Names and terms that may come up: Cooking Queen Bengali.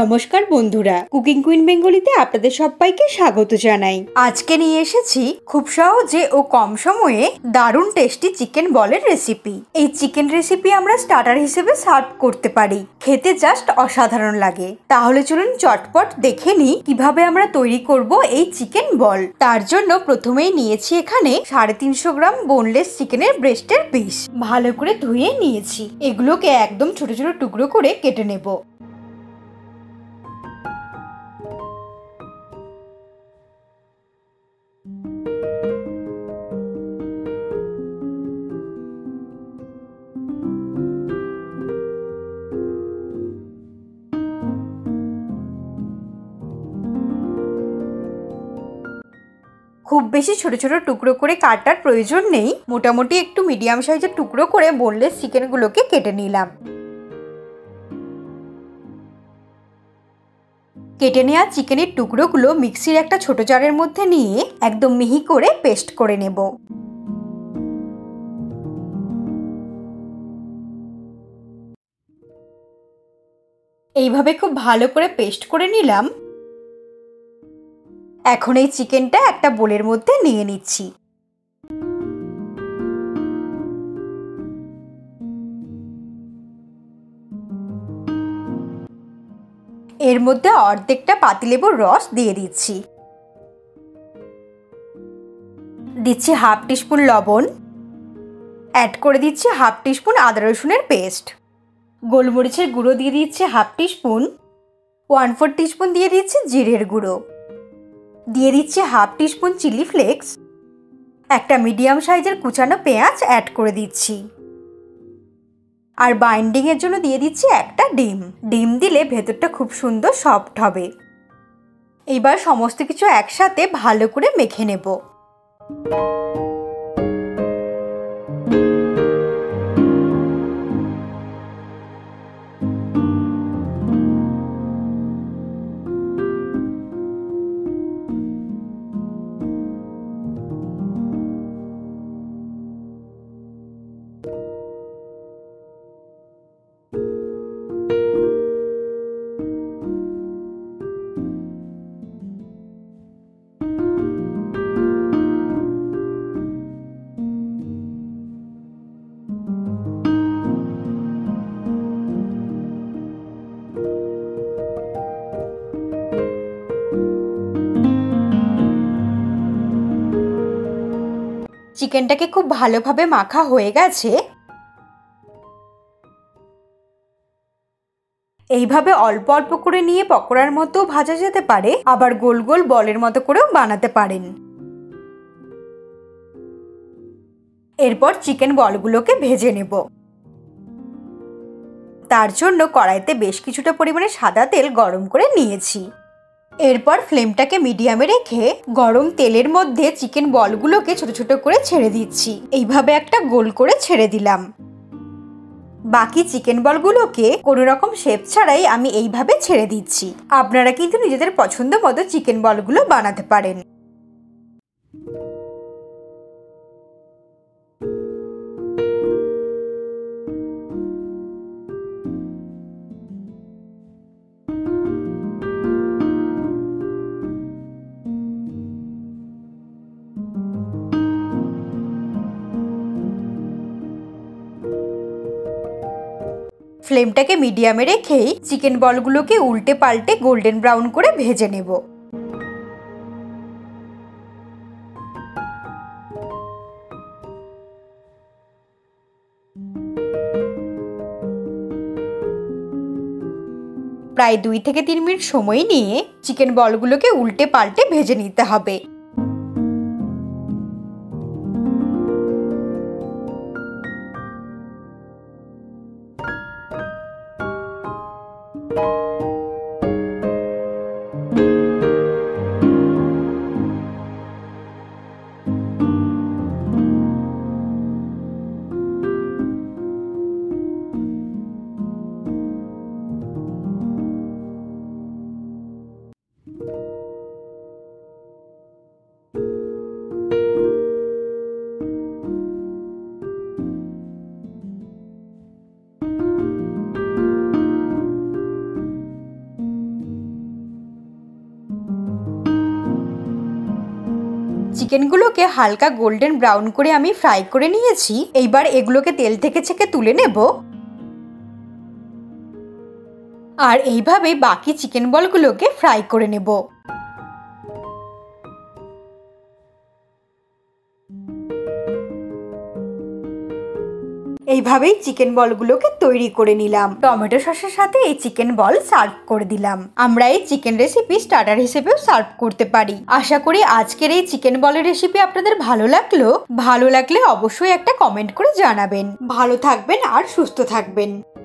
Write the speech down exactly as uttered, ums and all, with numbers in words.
নমস্কার বন্ধুরা, cooking queen বেঙ্গলিতে আপনাদের সবাইকে স্বাগত জানাই। আজকে নিয়ে এসেছি খুব সহজে ও কম সময়ে দারুণ টেস্টি চিকেন বলের রেসিপি। এই চিকেন রেসিপি আমরা স্টার্টার হিসেবে সার্ভ করতে পারি, খেতে জাস্ট অসাধারণ লাগে। তাহলে চলুন চটপট দেখে নিই কিভাবে আমরা তৈরি করব এই চিকেন বল। তার জন্য প্রথমেই নিয়েছি এখানে সাড়ে তিনশো গ্রাম বোনলেস চিকেনের ব্রেস্টের পিস, ভালো করে ধুয়ে নিয়েছি। এগুলোকে একদম ছোট ছোট টুকরো করে কেটে নেব। খুব বেশি ছোট ছোট টুকরো করে কাটার প্রয়োজন নেই, মোটামুটি একটু মিডিয়াম সাইজের টুকরো করে বোনলেস চিকেনগুলোকে কেটে নিলাম। কেটে নেওয়া চিকেনের টুকরোগুলো মিক্সির একটা ছোট জারের মধ্যে নিয়ে একদম মিহি করে পেস্ট করে নেব। এইভাবে খুব ভালো করে পেস্ট করে নিলাম। এখন এই চিকেনটা একটা বোলের মধ্যে নিয়ে নিচ্ছি। এর মধ্যে অর্ধেকটা পাতিলেবুর রস দিয়ে দিচ্ছি, দিচ্ছি হাফ টিস্পুন লবণ, অ্যাড করে দিচ্ছি হাফ টিস্পুন আদা রসুনের পেস্ট, গোলমরিচের গুঁড়ো দিয়ে দিচ্ছি half teaspoon, one four teaspoon দিয়ে দিচ্ছি জিরের গুঁড়ো, দিয়ে দিচ্ছি হাফ টিস্পুন চিলি ফ্লেক্স, একটা মিডিয়াম সাইজের কুচানো পেঁয়াজ অ্যাড করে দিচ্ছি, আর বাইন্ডিংয়ের জন্য দিয়ে দিচ্ছি একটা ডিম। ডিম দিলে ভেতরটা খুব সুন্দর সফট হবে। এইবার সমস্ত কিছু একসাথে ভালো করে মেখে নেব। চিকেনটাকে খুব ভালোভাবে মাখা হয়ে গেছে। এইভাবে অল্প অল্প করে নিয়ে পকোড়ার মতো ভাজা যেতে পারে, আবার গোল গোল বলের মতো করেও বানাতে পারেন। এরপর চিকেন বলগুলোকে ভেজে নেব। তার জন্য কড়াইতে বেশ কিছুটা পরিমাণে সাদা তেল গরম করে নিয়েছি। এরপর ফ্লেমটাকে মিডিয়ামে রেখে গরম তেলের মধ্যে চিকেন বলগুলোকে ছোট ছোট করে ছেড়ে দিচ্ছি। এইভাবে একটা গোল করে ছেড়ে দিলাম। বাকি চিকেন বলগুলোকে কোনো রকম শেপ ছাড়াই আমি এইভাবে ছেড়ে দিচ্ছি। আপনারা কিন্তু নিজেদের পছন্দ মতো চিকেন বলগুলো বানাতে পারেন। ফ্লেমটাকে মিডিয়ামে রেখেই চিকেন বলগুলোকে উল্টে পাল্টে গোল্ডেন ব্রাউন করে ভেজে নেব। প্রায় দুই থেকে তিন মিনিট সময় নিয়ে চিকেন বলগুলোকে উল্টে পাল্টে ভেজে নিতে হবে। চিকেনগুলোকে হালকা গোল্ডেন ব্রাউন করে আমি ফ্রাই করে নিয়েছি। এইবার এগুলোকে তেল থেকে ছেঁকে তুলে নেব। আর এইভাবে বাকি চিকেন বলগুলোকে ফ্রাই করে নেব। এইভাবেই চিকেন বলগুলোকে তৈরি করে নিলাম। টমেটো সসের সাথে এই চিকেন বল সার্ভ করে দিলাম। আমরা এই চিকেন রেসিপি স্টার্টার হিসেবেও সার্ভ করতে পারি। আশা করি আজকের এই চিকেন বলের রেসিপি আপনাদের ভালো লাগলো। ভালো লাগলে অবশ্যই একটা কমেন্ট করে জানাবেন। ভালো থাকবেন আর সুস্থ থাকবেন।